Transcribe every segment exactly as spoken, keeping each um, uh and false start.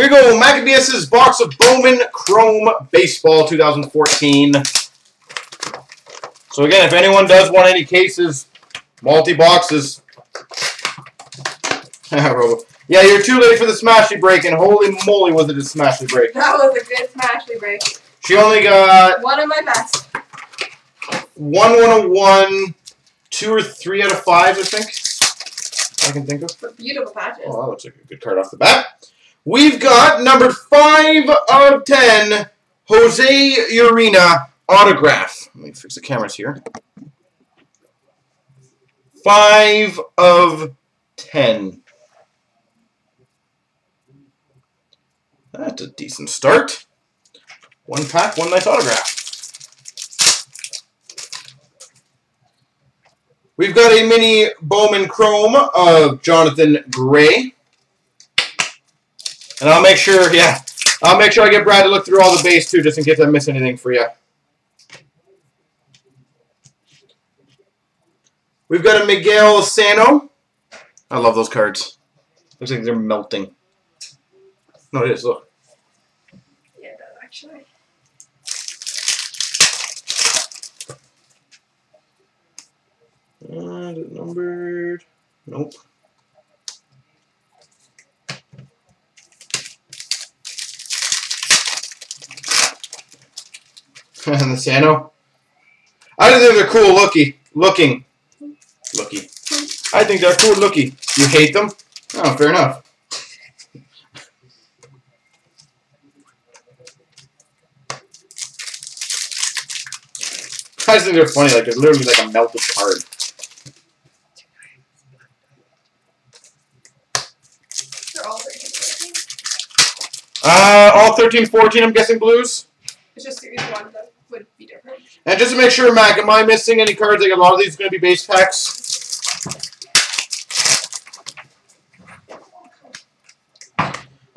Here we go, Maccabeus' box of Bowman Chrome Baseball two thousand fourteen. So again, if anyone does want any cases, multi-boxes. Yeah, you're too late for the Smashy break, and holy moly was it a Smashy break. That was a good Smashy break. She only got... one of my best. One one of one, two or three out of five, I think. I can think of. For beautiful patches. Oh, that looks like a good card off the bat. We've got number five out of ten, Jose Urena autograph. Let me fix the cameras here. five of ten. That's a decent start. One pack, one nice autograph. We've got a mini Bowman Chrome of Jonathan Gray. And I'll make sure, yeah, I'll make sure I get Brad to look through all the base, too, just in case I miss anything for you. We've got a Miguel Sano. I love those cards. Looks like they're melting. No, it is, look. Yeah, actually. Uh, is it numbered? Nope. And the Sano. I don't think they're cool looky, looking. Looky. I think they're cool looky. You hate them? Oh, fair enough. I just think they're funny. Like, they're literally like a melted card. They're all thirteen, fourteen? Uh, all thirteen, fourteen, I'm guessing, blues. It's just series one that would be different. And just to make sure, Mac, am I missing any cards? Like, a lot of these are going to be base packs.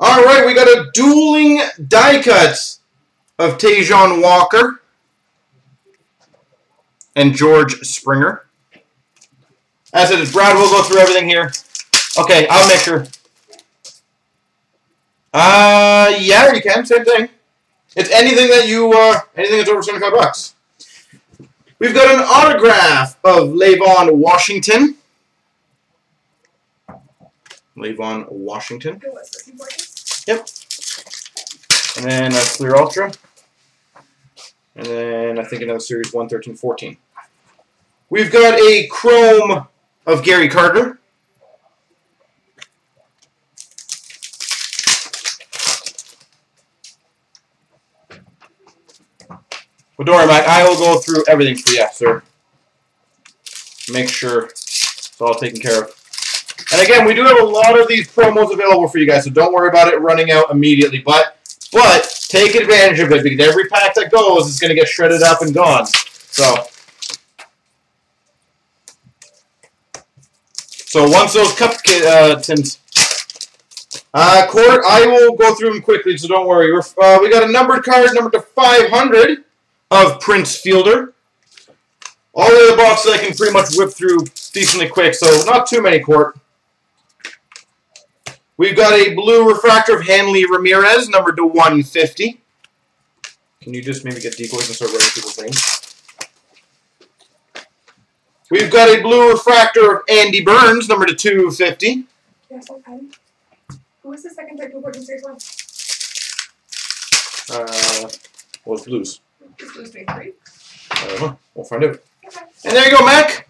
Alright, we got a dueling die cuts of Tayshon Walker and George Springer. As it is, Brad will go through everything here. Okay, I'll make sure. Uh, yeah, you can. Same thing. It's anything that you, uh, anything that's over seventy-five bucks. We've got an autograph of Lavon Washington. Lavon Washington. Yep. And then a clear ultra. And then I think another series one, thirteen, fourteen. We've got a Chrome of Gary Carter. Well, don't worry, Mike. I will go through everything for you, sir. Make sure it's all taken care of. And again, we do have a lot of these promos available for you guys, so don't worry about it running out immediately. But, but. Take advantage of it, because every pack that goes is going to get shredded up and gone. So, so once those cupcakes, uh, uh, Court, I will go through them quickly, so don't worry. We're, uh, we got a numbered card, numbered to five hundred, of Prince Fielder. All the other boxes I can pretty much whip through decently quick, so not too many, Court. We've got a blue refractor of Hanley Ramirez, numbered to one fifty. Can you just maybe get decoys and start writing people's names? We've got a blue refractor of Andy Burns, numbered to two fifty. Yes, okay. Who was the second type of board in series one? Uh, well, it's blues. It's blues, maybe three. I don't know. We'll find out. Okay. And there you go, Mac.